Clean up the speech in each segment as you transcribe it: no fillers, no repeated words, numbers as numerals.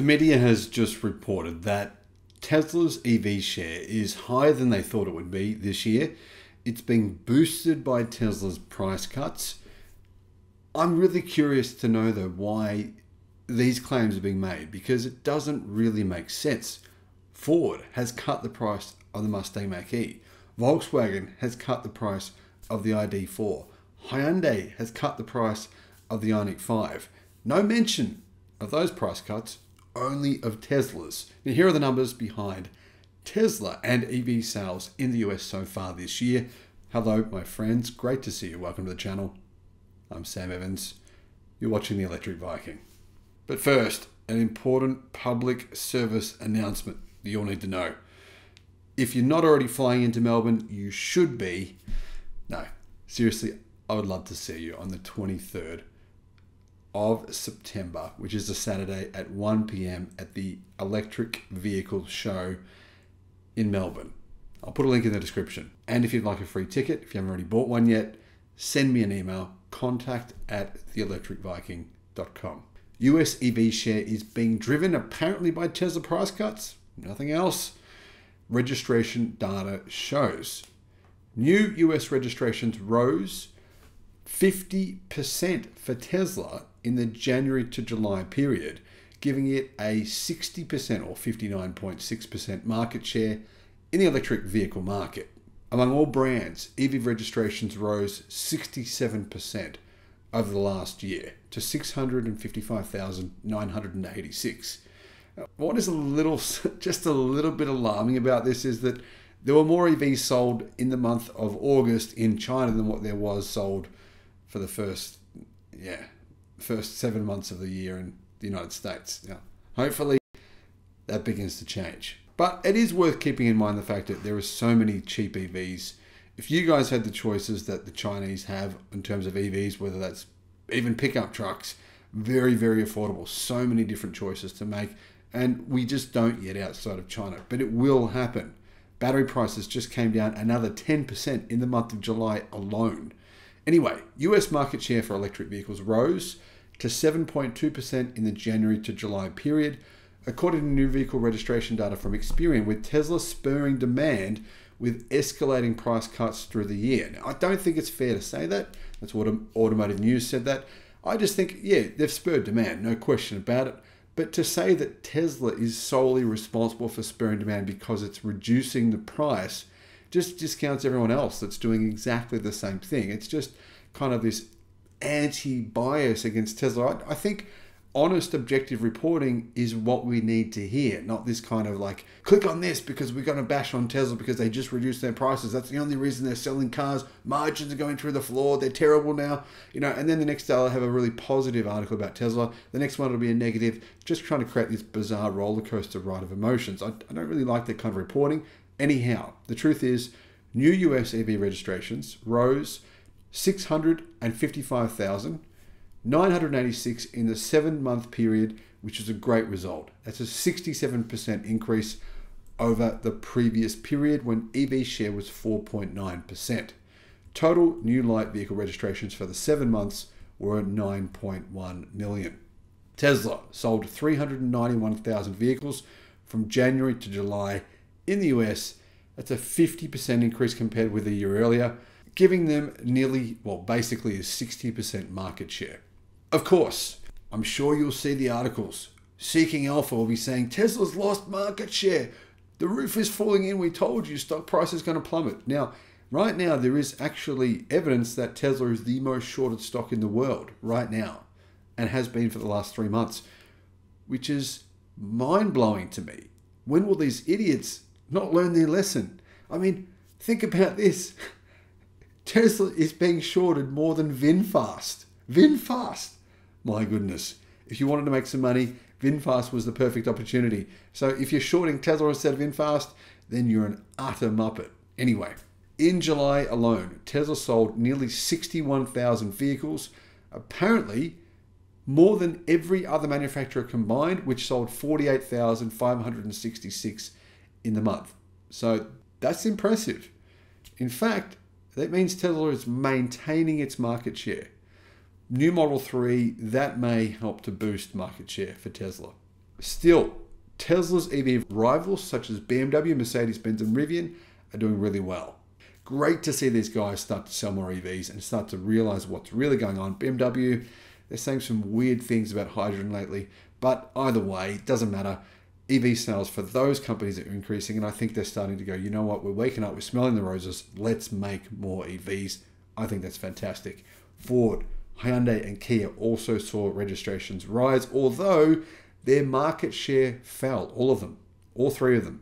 The media has just reported that Tesla's EV share is higher than they thought it would be this year. It's being boosted by Tesla's price cuts. I'm really curious to know though why these claims are being made, because it doesn't really make sense. Ford has cut the price of the Mustang Mach-E. Volkswagen has cut the price of the ID.4. Hyundai has cut the price of the Ioniq 5. No mention of those price cuts, only of Tesla's. Now here are the numbers behind Tesla and EV sales in the US so far this year. Hello my friends, great to see you. Welcome to the channel. I'm Sam Evans. You're watching the Electric Viking. But first, an important public service announcement that you'll need to know. If you're not already flying into Melbourne, you should be. No, seriously, I would love to see you on the 23rd of September, which is a Saturday at 1 p.m. at the Electric Vehicle Show in Melbourne. I'll put a link in the description. And if you'd like a free ticket, if you haven't already bought one yet, send me an email, contact@theelectricviking.com. US EV share is being driven apparently by Tesla price cuts, nothing else. Registration data shows new US registrations rose 50% for Tesla in the January to July period, giving it a 60% or 59.6% market share in the electric vehicle market. Among all brands, EV registrations rose 67% over the last year to 655,986. What is just a little bit alarming about this is that there were more EVs sold in the month of August in China than what there was sold for the first 7 months of the year in the United States. Now, hopefully that begins to change. But it is worth keeping in mind the fact that there are so many cheap EVs. If you guys had the choices that the Chinese have in terms of EVs, whether that's even pickup trucks, very, very affordable, so many different choices to make. And we just don't yet outside of China, but it will happen. Battery prices just came down another 10% in the month of July alone. Anyway, US market share for electric vehicles rose to 7.2% in the January to July period, according to new vehicle registration data from Experian, with Tesla spurring demand with escalating price cuts through the year. Now, I don't think it's fair to say that. That's what Automotive News said that. I just think, yeah, they've spurred demand, no question about it. But to say that Tesla is solely responsible for spurring demand because it's reducing the price just discounts everyone else that's doing exactly the same thing. It's just kind of this anti-bias against Tesla. I think honest, objective reporting is what we need to hear, not this kind of like, click on this because we're going to bash on Tesla because they just reduced their prices. That's the only reason they're selling cars. Margins are going through the floor. They're terrible now. You know, and then the next day I'll have a really positive article about Tesla. The next one will be a negative, just trying to create this bizarre roller coaster ride of emotions. I don't really like that kind of reporting. Anyhow, the truth is, new US EV registrations rose 655,986 in the 7-month period, which is a great result. That's a 67% increase over the previous period when EV share was 4.9%. Total new light vehicle registrations for the 7 months were 9.1 million. Tesla sold 391,000 vehicles from January to July in the US. That's a 50% increase compared with a year earlier, giving them nearly, well, basically a 60% market share. Of course, I'm sure you'll see the articles. Seeking Alpha will be saying, Tesla's lost market share. The roof is falling in. We told you stock price is going to plummet. Now, right now, there is actually evidence that Tesla is the most shorted stock in the world right now and has been for the last 3 months, which is mind-blowing to me. When will these idiots not learn their lesson? I mean, think about this. Tesla is being shorted more than VinFast. VinFast! My goodness. If you wanted to make some money, VinFast was the perfect opportunity. So if you're shorting Tesla instead of VinFast, then you're an utter muppet. Anyway, in July alone, Tesla sold nearly 61,000 vehicles, apparently more than every other manufacturer combined, which sold 48,566 in the month. So that's impressive. In fact, that means Tesla is maintaining its market share. New Model 3, that may help to boost market share for Tesla. Still, Tesla's EV rivals such as BMW, Mercedes-Benz and Rivian are doing really well. Great to see these guys start to sell more EVs and start to realize what's really going on. BMW, they're saying some weird things about hydrogen lately, but either way, it doesn't matter. EV sales for those companies are increasing, and I think they're starting to go, you know what, we're waking up, we're smelling the roses, let's make more EVs. I think that's fantastic. Ford, Hyundai and Kia also saw registrations rise, although their market share fell, all of them, all three of them.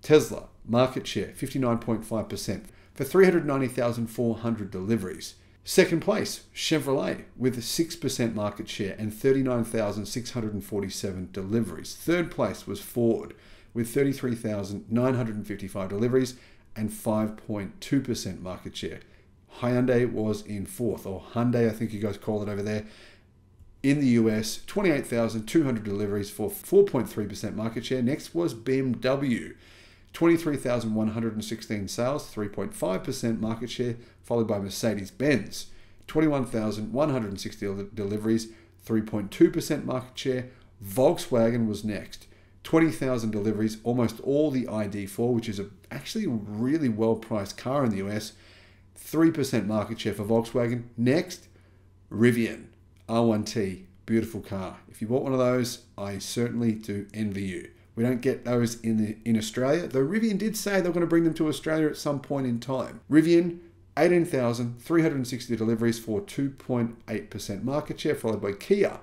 Tesla, market share, 59.5% for 390,400 deliveries. Second place, Chevrolet with a 6% market share and 39,647 deliveries. Third place was Ford with 33,955 deliveries and 5.2% market share. Hyundai was in fourth, or Hyundai, I think you guys call it over there. In the US, 28,200 deliveries for 4.3% market share. Next was BMW. 23,116 sales, 3.5% market share, followed by Mercedes-Benz. 21,160 deliveries, 3.2% market share. Volkswagen was next. 20,000 deliveries, almost all the ID.4, which is actually a really well-priced car in the US. 3% market share for Volkswagen. Next, Rivian, R1T, beautiful car. If you bought one of those, I certainly do envy you. We don't get those in Australia, though Rivian did say they're going to bring them to Australia at some point in time. Rivian, 18,360 deliveries for 2.8% market share, followed by Kia,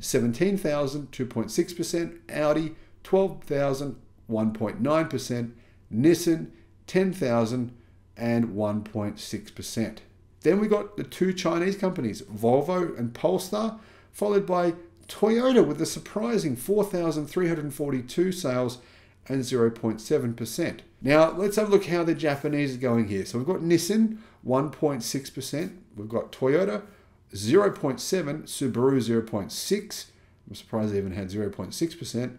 17,000, 2.6%, Audi, 12,000, 1.9%, Nissan, 10,000, and 1.6%. Then we got the two Chinese companies, Volvo and Polestar, followed by Toyota with a surprising 4,342 sales and 0.7%. Now, let's have a look how the Japanese are going here. So we've got Nissan, 1.6%. We've got Toyota, 0.7%. Subaru, 0.6%. I'm surprised they even had 0.6%.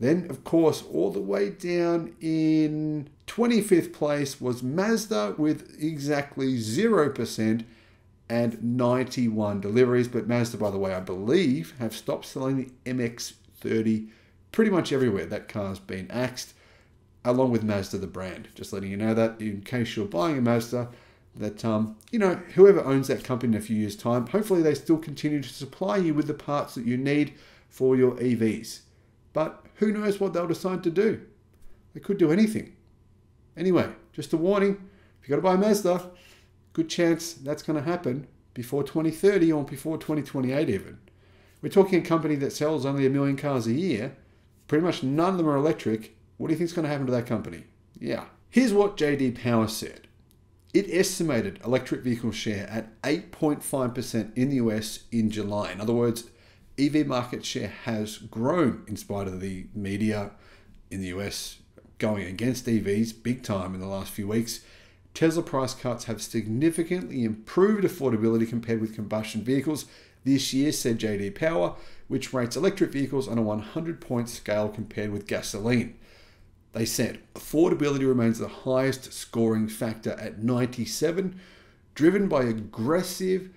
Then, of course, all the way down in 25th place was Mazda with exactly 0%. And 91 deliveries, but Mazda, by the way, I believe, have stopped selling the MX-30 pretty much everywhere. That car's been axed, along with Mazda, the brand. Just letting you know that, in case you're buying a Mazda, that, you know, whoever owns that company in a few years' time, hopefully they still continue to supply you with the parts that you need for your EVs. But who knows what they'll decide to do? They could do anything. Anyway, just a warning, if you've got to buy a Mazda, good chance that's going to happen before 2030 or before 2028 even. We're talking a company that sells only 1 million cars a year. Pretty much none of them are electric. What do you think is going to happen to that company? Yeah. Here's what JD Power said. It estimated electric vehicle share at 8.5% in the US in July. In other words, EV market share has grown in spite of the media in the US going against EVs big time in the last few weeks. Tesla price cuts have significantly improved affordability compared with combustion vehicles this year, said JD Power, which rates electric vehicles on a 100-point scale compared with gasoline. They said affordability remains the highest scoring factor at 97, driven by aggressive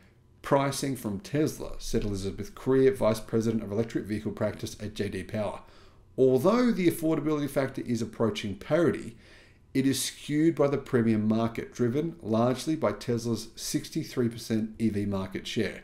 pricing from Tesla, said Elizabeth Creer, Vice President of Electric Vehicle Practice at JD Power. Although the affordability factor is approaching parity, it is skewed by the premium market, driven largely by Tesla's 63% EV market share.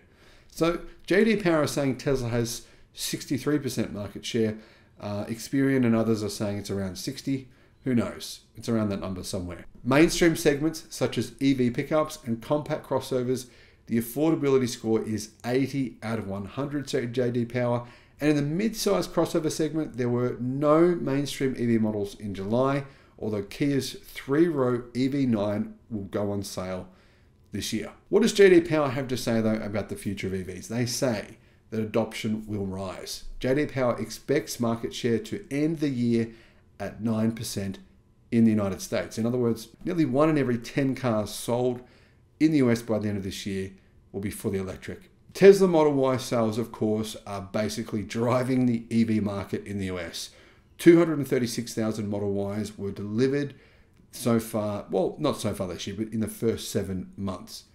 So JD Power is saying Tesla has 63% market share. Experian and others are saying it's around 60. Who knows? It's around that number somewhere. Mainstream segments such as EV pickups and compact crossovers, the affordability score is 80 out of 100, said JD Power. And in the mid-size crossover segment, there were no mainstream EV models in July, although Kia's 3-row EV9 will go on sale this year. What does JD Power have to say, though, about the future of EVs? They say that adoption will rise. JD Power expects market share to end the year at 9% in the United States. In other words, nearly 1 in every 10 cars sold in the US by the end of this year will be fully electric. Tesla Model Y sales, of course, are basically driving the EV market in the US. 236,000 Model Ys were delivered so far, well, not so far this year, but in the first 7 months.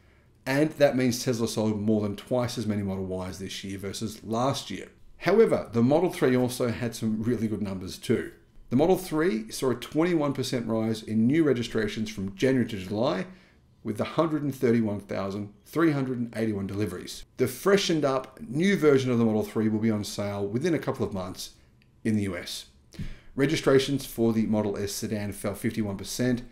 And that means Tesla sold more than twice as many Model Ys this year versus last year. However, the Model 3 also had some really good numbers too. The Model 3 saw a 21% rise in new registrations from January to July, with 131,381 deliveries. The freshened up new version of the Model 3 will be on sale within a couple of months in the US. Registrations for the Model S sedan fell 51%,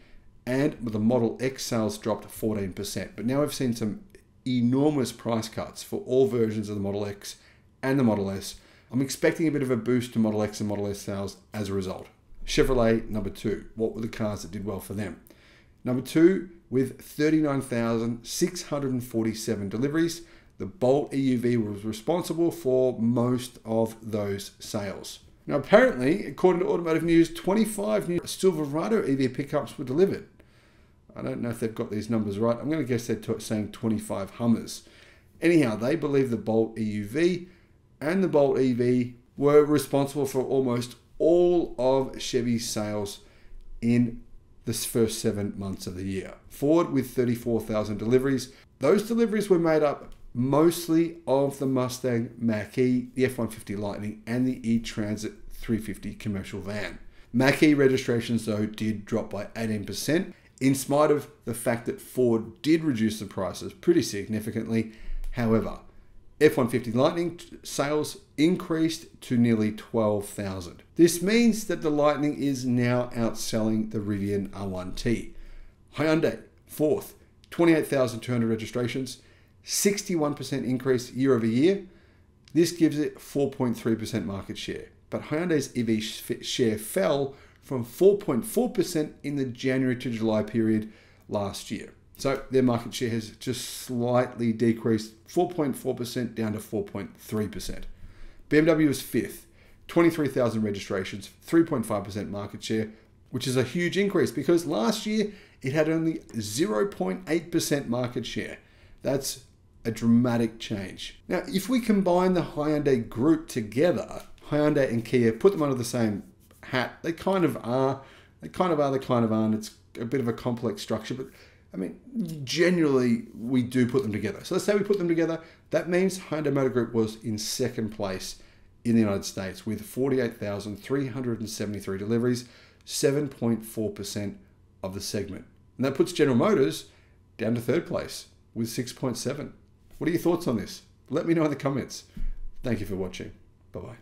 and the Model X sales dropped 14%. But now we've seen some enormous price cuts for all versions of the Model X and the Model S. I'm expecting a bit of a boost to Model X and Model S sales as a result. Chevrolet, number two. What were the cars that did well for them? Number two, with 39,647 deliveries, the Bolt EUV was responsible for most of those sales. Now, apparently, according to Automotive News, 25 new Silverado EV pickups were delivered. I don't know if they've got these numbers right. I'm going to guess they're saying 25 Hummers. Anyhow, they believe the Bolt EUV and the Bolt EV were responsible for almost all of Chevy's sales in the first 7 months of the year. Ford with 34,000 deliveries. Those deliveries were made up mostly of the Mustang Mach-E, the F-150 Lightning, and the E-Transit 350 commercial van. Mach-E registrations, though, did drop by 18%, in spite of the fact that Ford did reduce the prices pretty significantly. However, F-150 Lightning sales increased to nearly 12,000. This means that the Lightning is now outselling the Rivian R1T. Hyundai, fourth, 28,200 registrations, 61% increase year over year. This gives it 4.3% market share. But Hyundai's EV share fell from 4.4% in the January to July period last year. So their market share has just slightly decreased, 4.4% down to 4.3%. BMW is fifth, 23,000 registrations, 3.5% market share, which is a huge increase because last year it had only 0.8% market share. That's a dramatic change. Now, if we combine the Hyundai group together, Hyundai and Kia, put them under the same hat, they kind of are, and it's a bit of a complex structure, but I mean, generally we do put them together. So let's say we put them together. That means Hyundai Motor Group was in second place in the United States with 48,373 deliveries, 7.4% of the segment. And that puts General Motors down to third place with 6.7. What are your thoughts on this? Let me know in the comments. Thank you for watching. Bye-bye.